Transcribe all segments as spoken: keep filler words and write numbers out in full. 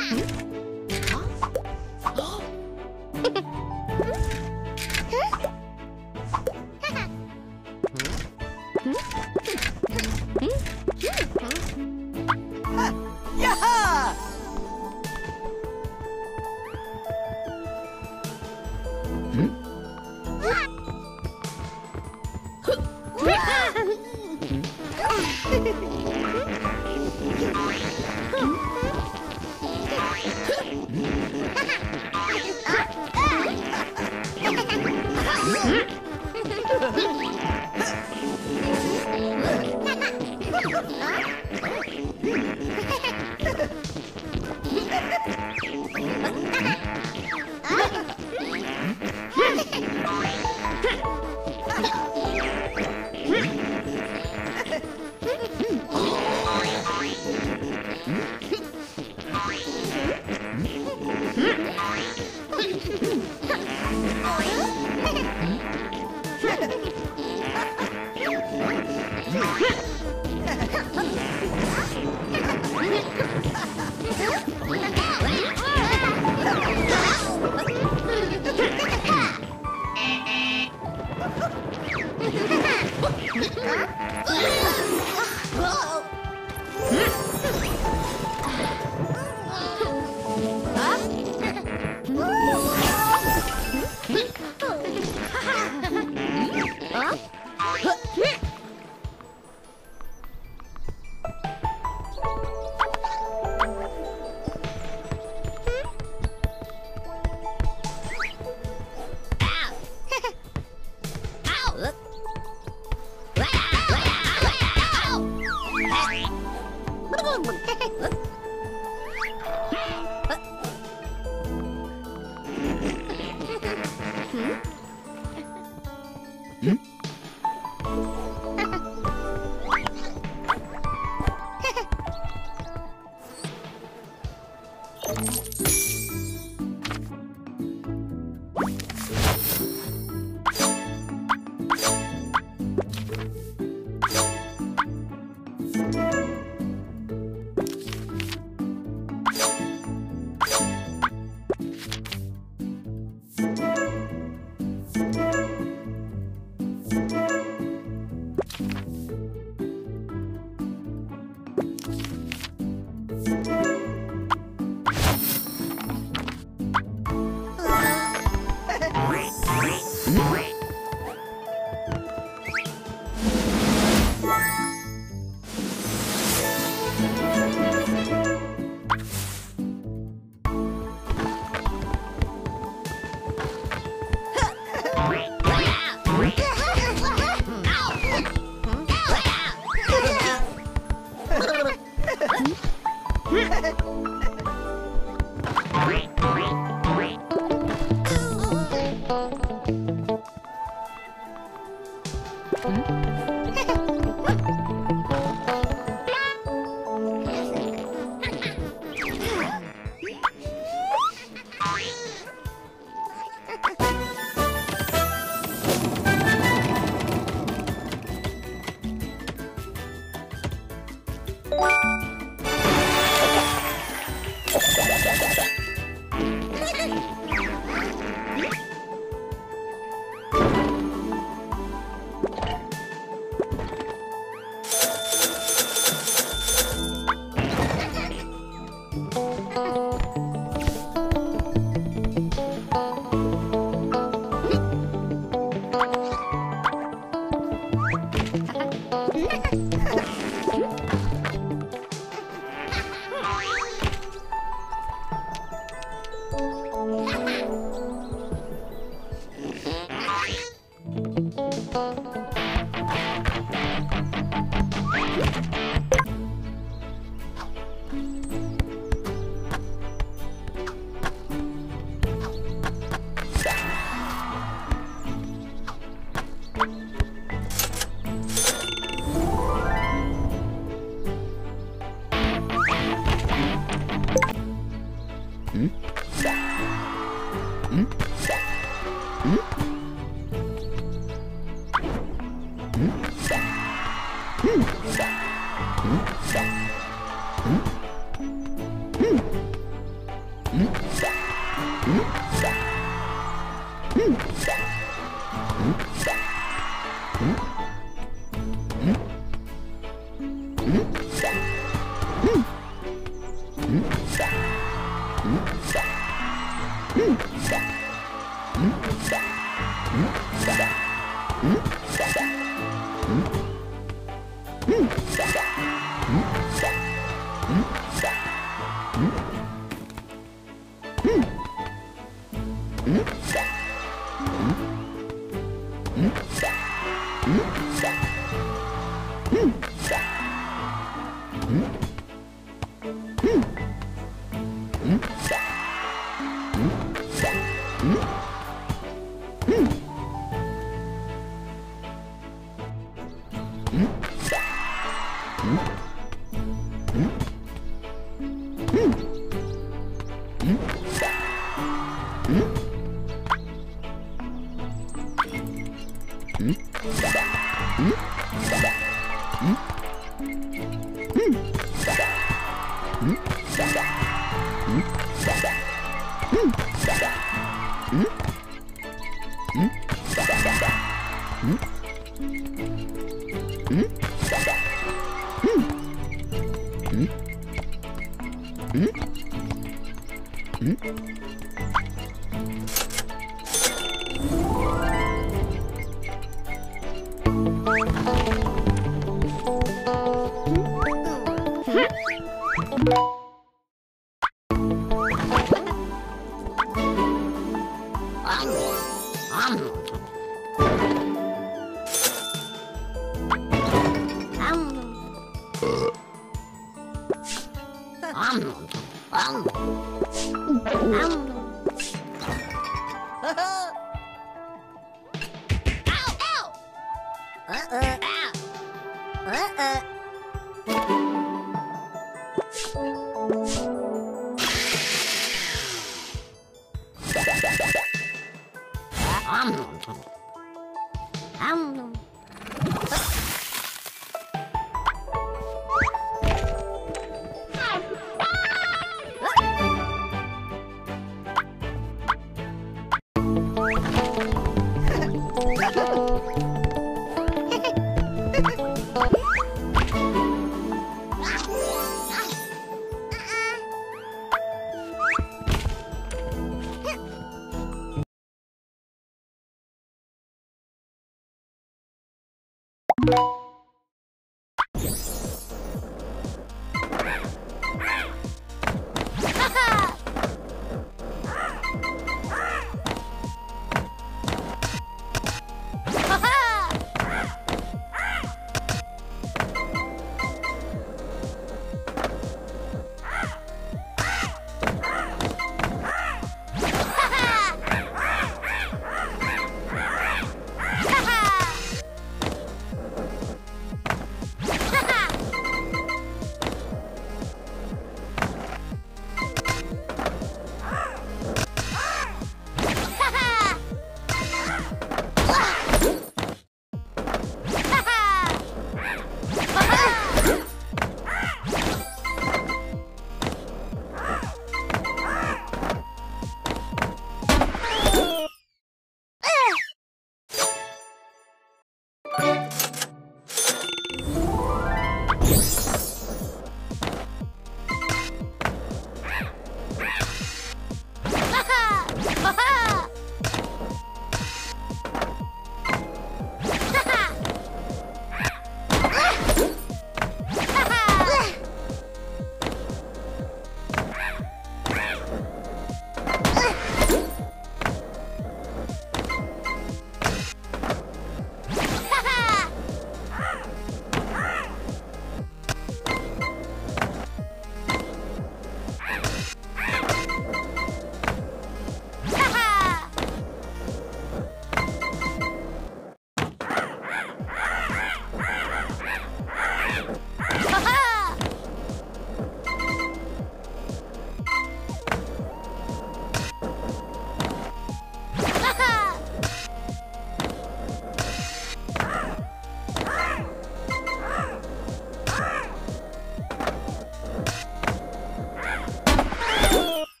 음?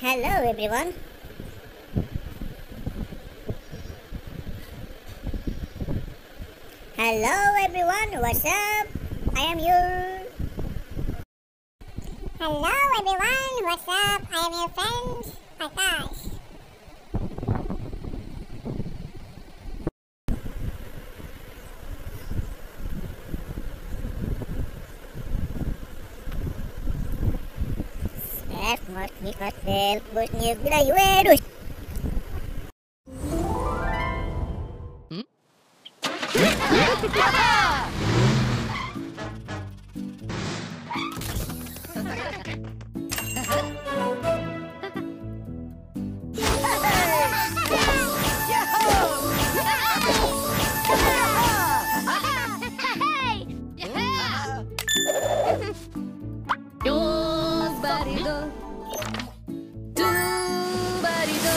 Hello everyone. Hello everyone. What's up? I am you. Hello everyone, what's up? I am your friend, Akash. That's what we got there, but you got away. Do bari do.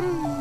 Hmm.